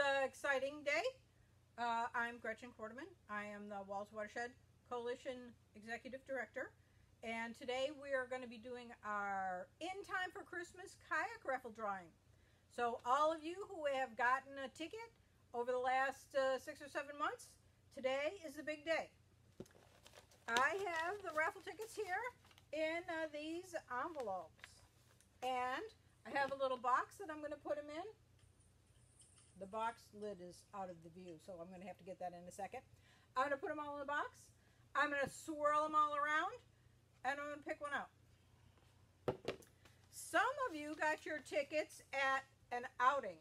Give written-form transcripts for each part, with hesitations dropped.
an exciting day. I'm Gretchen Quarterman. I am the WWALS Watershed Coalition Executive Director. And today we are going to be doing our In Time for Christmas kayak raffle drawing. So all of you who have gotten a ticket over the last 6 or 7 months, today is the big day. I have the raffle tickets here in these envelopes. And I have a little box that I'm going to put them in. The box lid is out of the view, so I'm going to have to get that in a second. I'm going to put them all in the box. I'm going to swirl them all around, and I'm going to pick one out. Some of you got your tickets at an outing.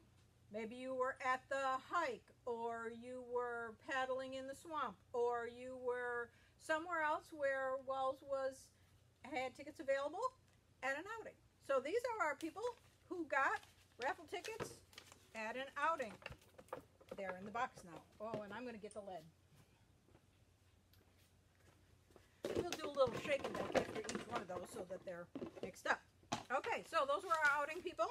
Maybe you were at the hike, or you were paddling in the swamp, or you were somewhere else where WWALS had tickets available at an outing. So these are our people who got raffle tickets at an outing. They're in the box now. Oh, and I'm going to get the lid. We'll do a little shaking after each one of those so that they're mixed up. Okay, so those were our outing people.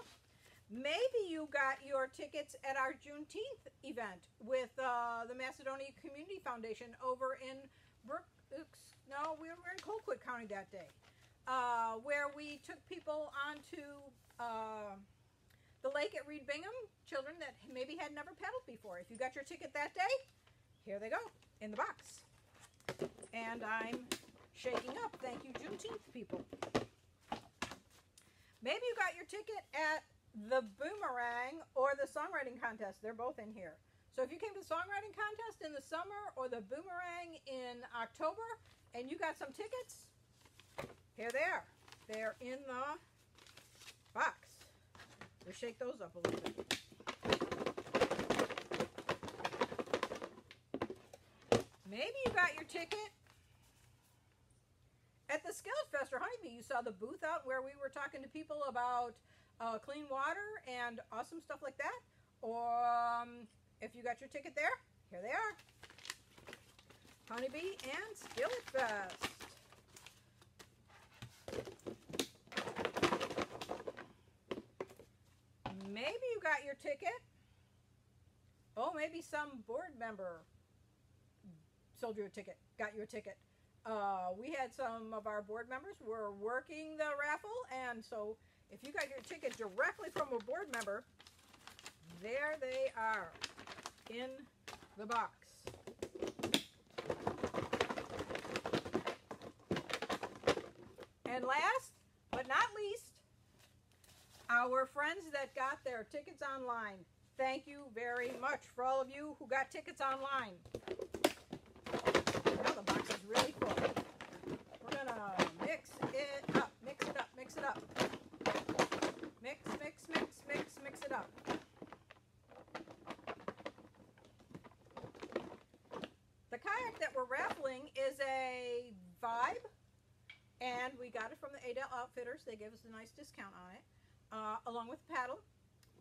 Maybe you got your tickets at our Juneteenth event with the Macedonia Community Foundation over in we were in Colquitt County that day, where we took people onto the lake at Reed Bingham, children that maybe had never paddled before. If you got your ticket that day, here they go, in the box. And I'm shaking up. Thank you, Juneteenth people. Maybe you got your ticket at the Boomerang or the songwriting contest. They're both in here. So if you came to the songwriting contest in the summer or the Boomerang in October and you got some tickets, here they are. They're in the box. We'll shake those up a little bit. Maybe you got your ticket at the Skilletfest or Honeybee. You saw the booth out where we were talking to people about clean water and awesome stuff like that. Or if you got your ticket there, here they are. Honeybee and Skilletfest. Maybe you got your ticket. Oh, maybe some board member sold you a ticket, got you a ticket. We had some of our board members were working the raffle, and so if you got your ticket directly from a board member, there they are in the box. And last but not least, our friends that got their tickets online. Thank you very much for all of you who got tickets online. Now the box is really full. We're gonna mix it up, mix it up, mix it up. Mix, mix, mix, mix, mix it up. The kayak that we're raffling is a Vibe, and we got it from the Adel Outfitters. They gave us a nice discount on it, along with the paddle.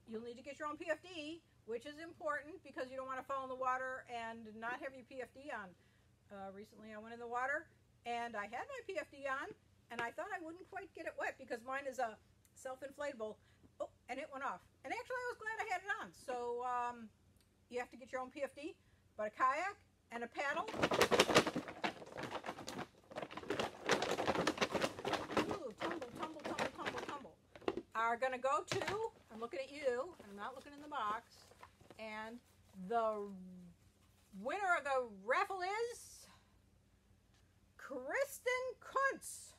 You'll need to get your own PFD, which is important because you don't want to fall in the water and not have your PFD on. Recently I went in the water, and I had my PFD on, and I thought I wouldn't quite get it wet because mine is a self-inflatable. Oh, and it went off. And actually I was glad I had it on. So you have to get your own PFD, but a kayak and a paddle. Ooh, tumble, tumble, tumble, tumble, tumble. Are gonna go to, I'm looking at you, I'm not looking in the box, and the winner of the raffle is Kristen Kuntz.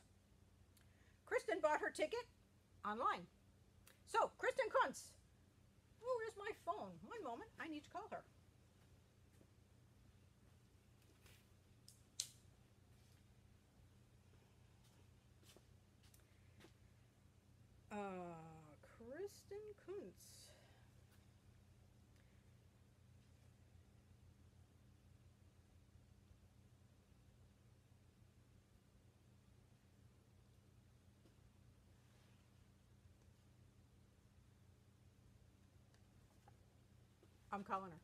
Kristen bought her ticket online. So, Kristen Kuntz. Oh, where's my phone? One moment, I need to call her. Kristen Kuntz. I'm calling her.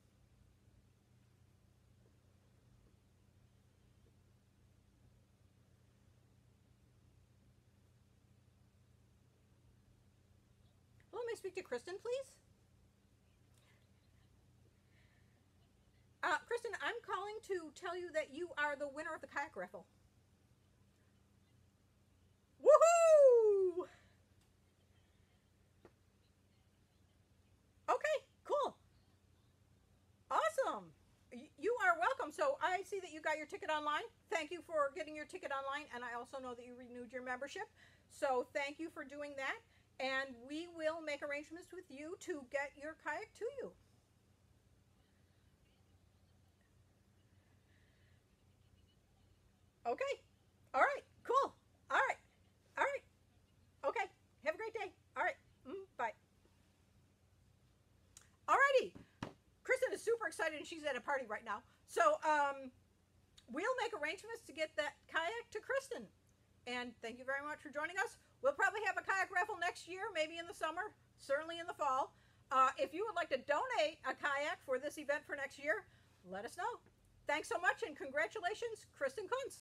Hello, may I speak to Kristen, please? going to tell you that you are the winner of the kayak raffle. Woohoo! Okay, cool. Awesome. You are welcome. So I see that you got your ticket online. Thank you for getting your ticket online. And I also know that you renewed your membership. So thank you for doing that. And we will make arrangements with you to get your kayak to you. Okay. All right. Cool. All right. All right. Okay. Have a great day. All right. Bye. Alrighty. Kristen is super excited and she's at a party right now. So we'll make arrangements to get that kayak to Kristen. And thank you very much for joining us. We'll probably have a kayak raffle next year, maybe in the summer, certainly in the fall. If you would like to donate a kayak for this event for next year, let us know. Thanks so much and congratulations, Kristen Kuntz.